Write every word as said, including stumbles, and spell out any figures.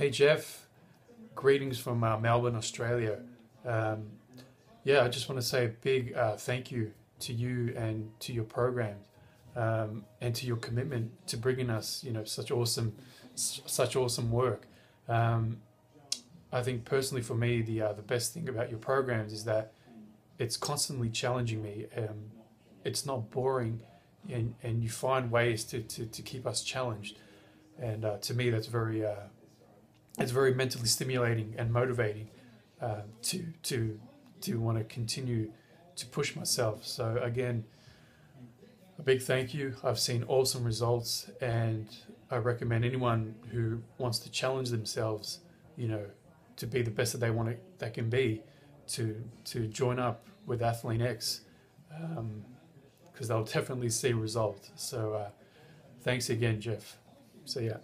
Hey Jeff, greetings from uh, Melbourne, Australia. Um, yeah, I just want to say a big uh, thank you to you and to your programs, um, and to your commitment to bringing us, you know, such awesome, such awesome work. Um, I think personally for me, the uh, the best thing about your programs is that it's constantly challenging me. Um, it's not boring, and and you find ways to to, to keep us challenged. And uh, to me, that's very uh, it's very mentally stimulating and motivating uh, to to to want to continue to push myself. So again, a big thank you. I've seen awesome results, and I recommend anyone who wants to challenge themselves, you know, to be the best that they want to, that can be, to to join up with Athlean-X, because um, they'll definitely see results. So uh, thanks again, Jeff. See ya.